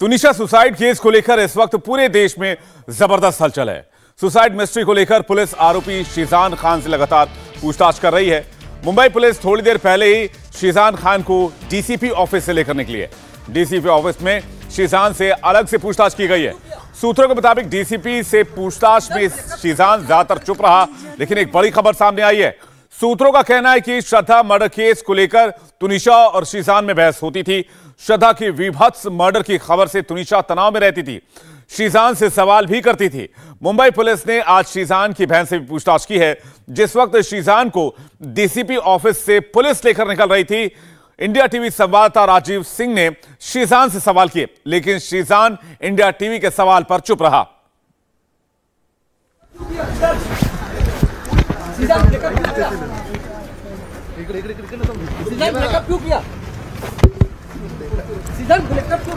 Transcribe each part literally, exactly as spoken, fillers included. Tunisha suicide case को लेकर इस वक्त पूरे देश में जबरदस्त हलचल है। सुसाइड मिस्ट्री को लेकर पुलिस आरोपी शीजान खान से लगातार पूछताछ कर रही है। मुंबई पुलिस थोड़ी देर पहले ही शीजान खान को डीसीपी ऑफिस से लेकर निकली है। डीसीपी ऑफिस में शीजान से अलग से पूछताछ की गई है। सूत्रों के मुताबिक डीसीपी से पूछताछ में शीजान ज्यादातर चुप रहा, लेकिन एक बड़ी खबर सामने आई है। सूत्रों का कहना है कि श्रद्धा मर्डर केस को लेकर तुनिशा और शीजान में बहस होती थी। श्रद्धा की विभत्स मर्डर की खबर से तुनिशा तनाव में रहती थी, शीजान से सवाल भी करती थी। मुंबई पुलिस ने आज शीजान की बहन से भी पूछताछ की है। जिस वक्त शीजान को डीसीपी ऑफिस से पुलिस लेकर निकल रही थी, इंडिया टीवी संवाददाता राजीव सिंह ने शीजान से सवाल किए, लेकिन शीजान इंडिया टीवी के सवाल पर चुप रहा। शीजान ब्रेकअप क्यों किया? शीजान ब्रेकअप क्यों किया? शीजान ब्रेकअप क्यों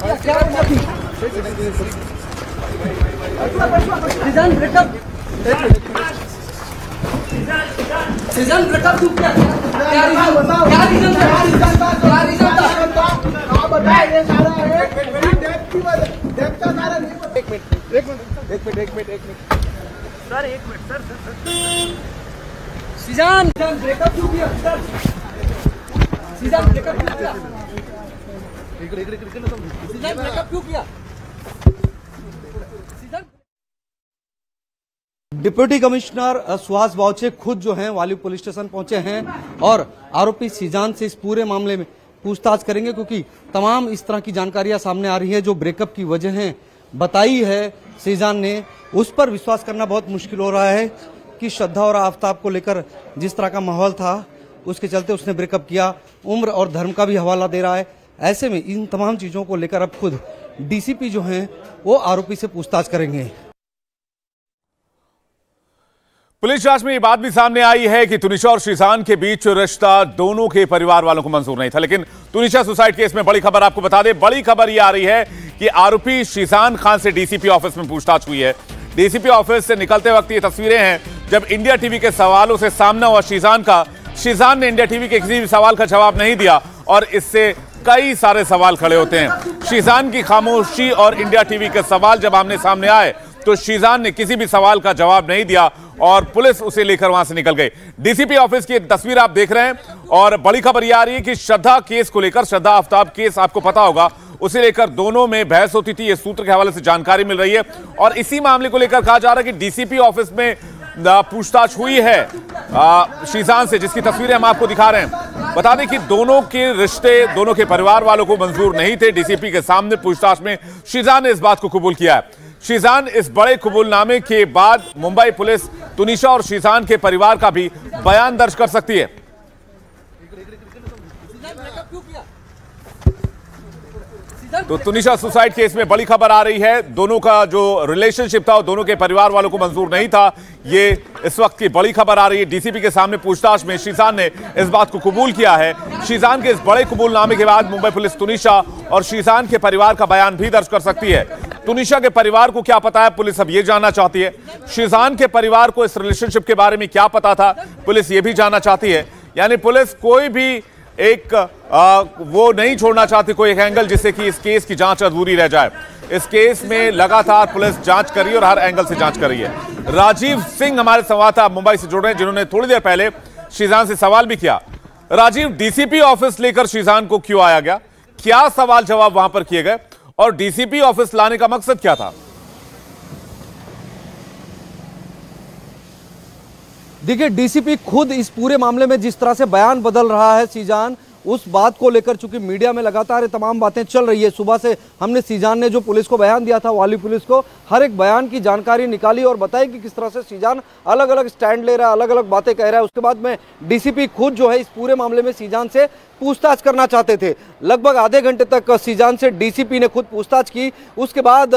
किया? डिप्टी कमिश्नर सुहास बाउचे खुद जो हैं वाली पुलिस स्टेशन पहुंचे हैं और आरोपी शीजान से इस पूरे मामले में पूछताछ करेंगे, क्योंकि तमाम इस तरह की जानकारियां सामने आ रही है। जो ब्रेकअप की वजह है बताई है शीजान ने, उस पर विश्वास करना बहुत मुश्किल हो रहा है कि श्रद्धा और आफ्ताब को लेकर जिस तरह का माहौल था उसके चलते उसने ब्रेकअप किया। उम्र और धर्म का भी हवाला दे रहा है। ऐसे में इन तमाम चीजों को लेकर अब खुद डीसीपी जो हैं वो आरोपी से पूछताछ करेंगे। पुलिस जांच में ये बात भी सामने आई है कि तुनिशा और शीजान के बीच रिश्ता दोनों के परिवार वालों को मंजूर नहीं था, लेकिन तुनिशा सुसाइड केस में बड़ी खबर आपको बता दें। बड़ी खबर ये आ रही है कि आरोपी शीजान खान से डीसीपी ऑफिस में पूछताछ हुई है। डीसीपी ऑफिस से निकलते वक्त ये तस्वीरें हैं जब इंडिया टीवी के सवालों से सामना हुआ शीजान का। शीजान ने इंडिया टीवी के किसी भी सवाल का जवाब नहीं दिया और इससे कई सारे सवाल खड़े होते हैं। शीजान की खामोशी और इंडिया टीवी के सवाल जब आमने सामने आए तो शीजान ने किसी भी सवाल का जवाब नहीं दिया और पुलिस उसे लेकर वहां से निकल गई। डीसीपी ऑफिस की तस्वीर आप देख रहे हैं और बड़ी खबर यह आ रही है कि श्रद्धा केस को लेकर, श्रद्धा आफ्ताब केस आपको पता होगा, उसे लेकर दोनों में बहस होती थी। ये सूत्र के हवाले से जानकारी मिल रही है और इसी मामले को लेकर कहा जा रहा है कि डीसीपी ऑफिस में पूछताछ हुई है शीजान से, जिसकी तस्वीरें हम आपको दिखा रहे हैं। बता दें कि दोनों के रिश्ते दोनों के परिवार वालों को मंजूर नहीं थे। डीसीपी के सामने पूछताछ में शीजान ने इस बात को कबूल किया है। शीजान इस बड़े कबूलनामे के बाद मुंबई पुलिस तुनिशा और शीजान के परिवार का भी बयान दर्ज कर सकती है। तो तुनिशा सुसाइड केस में बड़ी खबर आ रही है। दोनों का जो रिलेशनशिप था दोनों के परिवार वालों को मंजूर नहीं था, ये इस वक्त की बड़ी खबर आ रही है। डीसीपी के सामने पूछताछ में शीजान ने इस बात को कबूल किया है। शीजान के इस बड़े कबूलनामे के बाद मुंबई पुलिस तुनिशा और शीजान के परिवार का बयान भी दर्ज कर सकती है। तुनिशा के परिवार को क्या पता है, पुलिस अब ये जानना चाहती है। शीजान के परिवार को इस रिलेशनशिप के बारे में क्या पता था, पुलिस ये भी जानना चाहती है। यानी पुलिस कोई भी एक आ, वो नहीं छोड़ना चाहती, कोई एक एंगल जिससे कि इस केस की जांच अधूरी रह जाए। इस केस में लगातार पुलिस जांच कर रही है और हर एंगल से जांच कर रही है। राजीव सिंह हमारे संवाददाता मुंबई से जुड़ रहे हैं, जिन्होंने थोड़ी देर पहले शीजान से सवाल भी किया। राजीव, डीसीपी ऑफिस लेकर शीजान को क्यों आया गया, क्या सवाल जवाब वहां पर किए गए और डीसीपी ऑफिस लाने का मकसद क्या था? देखिए, डीसीपी खुद इस पूरे मामले में जिस तरह से बयान बदल रहा है शीजान, उस बात को लेकर चूंकि मीडिया में लगातार तमाम बातें चल रही है। सुबह से हमने शीजान ने जो पुलिस को बयान दिया था, वाली पुलिस को हर एक बयान की जानकारी निकाली और बताई कि किस तरह से शीजान अलग अलग स्टैंड ले रहा है, अलग अलग बातें कह रहा है। उसके बाद में डीसीपी खुद जो है इस पूरे मामले में शीजान से पूछताछ करना चाहते थे। लगभग आधे घंटे तक शीजान से डीसीपी ने खुद पूछताछ की। उसके बाद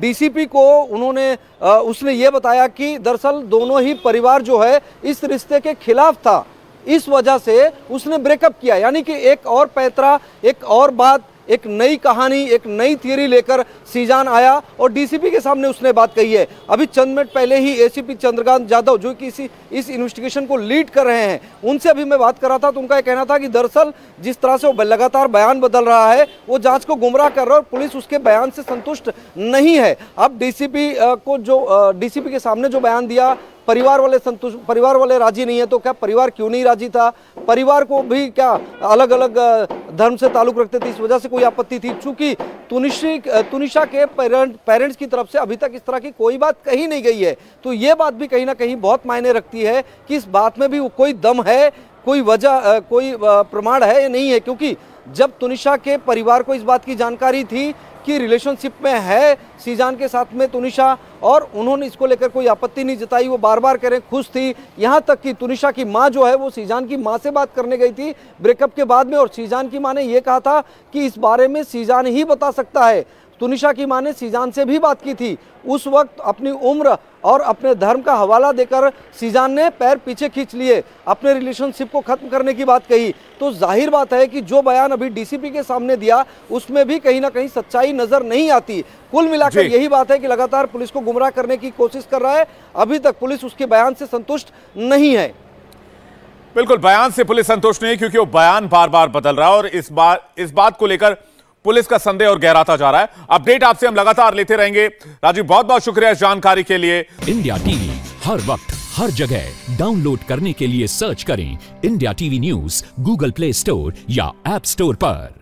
डीसीपी को उन्होंने उसने ये बताया कि दरअसल दोनों ही परिवार जो है इस रिश्ते के खिलाफ था, इस वजह से उसने ब्रेकअप किया। यानी कि एक और पैतरा, एक और बात एक नई कहानी, एक नई थियरी लेकर शीजान आया और डीसीपी के सामने उसने बात कही है। अभी चंद मिनट पहले ही एसीपी चंद्रकांत यादव जो कि इसी इस इन्वेस्टिगेशन को लीड कर रहे हैं, उनसे अभी मैं बात कर रहा था तो उनका यह कहना था कि दरअसल जिस तरह से वो लगातार बयान बदल रहा है वो जांच को गुमराह कर रहा है और पुलिस उसके बयान से संतुष्ट नहीं है। अब डीसीपी को जो डीसीपी के सामने जो बयान दिया, परिवार वाले संतुष्ट, परिवार वाले राजी नहीं है, तो क्या परिवार क्यों नहीं राजी था? परिवार को भी क्या अलग अलग धर्म से ताल्लुक रखते थे, इस वजह से कोई आपत्ति थी? चूंकि तुनिशा तुनिशा के पेरेंट पेरेंट्स की तरफ से अभी तक इस तरह की कोई बात कही नहीं गई है, तो ये बात भी कहीं ना कहीं बहुत मायने रखती है कि इस बात में भी कोई दम है, कोई वजह, कोई प्रमाण है या नहीं है। क्योंकि जब तुनिशा के परिवार को इस बात की जानकारी थी की रिलेशनशिप में है शीजान के साथ में तुनिशा, और उन्होंने इसको लेकर कोई आपत्ति नहीं जताई, वो बार बार कह रहे हैं खुश थी, यहाँ तक कि तुनिशा की माँ जो है वो शीजान की माँ से बात करने गई थी ब्रेकअप के बाद में, और शीजान की माँ ने ये कहा था कि इस बारे में शीजान ही बता सकता है। तुनिशा की माँ ने शीजान से भी बात की थी, उस वक्त अपनी उम्र और अपने धर्म का हवाला देकर शीजान ने पैर पीछे खींच लिए, अपने रिलेशनशिप को ख़त्म करने की बात कही। तो जाहिर बात है कि जो बयान अभी डीसीपी के सामने दिया उसमें भी कहीं ना कहीं सच्चाई नज़र नहीं आती। कुल मिलाकर यही बात है कि लगातार पुलिस को गुमराह करने की कोशिश कर रहा है, अभी तक पुलिस उसके बयान से संतुष्ट नहीं है। बिल्कुल, बयान से पुलिस संतुष्ट नहीं, क्योंकि वो बयान बार बार बदल रहा है और इस बार इस बात को लेकर पुलिस का संदेह और गहराता जा रहा है। अपडेट आपसे हम लगातार लेते रहेंगे। राजीव, बहुत बहुत शुक्रिया इस जानकारी के लिए। इंडिया टीवी हर वक्त हर जगह डाउनलोड करने के लिए सर्च करें India TV news Google Play Store या ऐप स्टोर पर।